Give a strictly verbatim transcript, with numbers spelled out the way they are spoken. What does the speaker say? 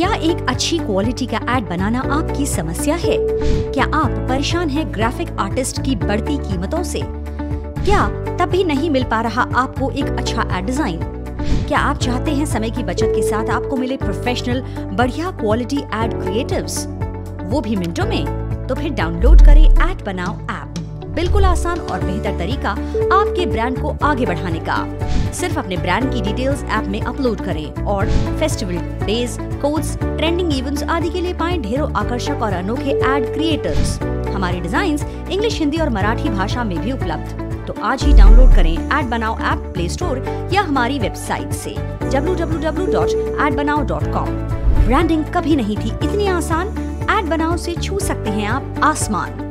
क्या एक अच्छी क्वालिटी का एड बनाना आपकी समस्या है? क्या आप परेशान हैं ग्राफिक आर्टिस्ट की बढ़ती कीमतों से? क्या तब भी नहीं मिल पा रहा आपको एक अच्छा एड डिजाइन? क्या आप चाहते हैं समय की बचत के साथ आपको मिले प्रोफेशनल बढ़िया क्वालिटी एड क्रिएटिव्स, वो भी मिनटों में? तो फिर डाउनलोड करें एड बनाओ ऐप, बिल्कुल आसान और बेहतर तरीका आपके ब्रांड को आगे बढ़ाने का। सिर्फ अपने ब्रांड की डिटेल्स ऐप में अपलोड करें और festival days, codes, trending events आदि के लिए पाएं ढेरों आकर्षक और अनोखे एड क्रिएटर्स। हमारे डिजाइन्स इंग्लिश, हिंदी और मराठी भाषा में भी उपलब्ध। तो आज ही डाउनलोड करें एड बनाओ ऐप प्ले स्टोर या हमारी वेबसाइट से W W W dot ad Banao dot com. Branding कभी नहीं थी इतनी आसान। एड बनाओ से छू सकते हैं आप आसमान।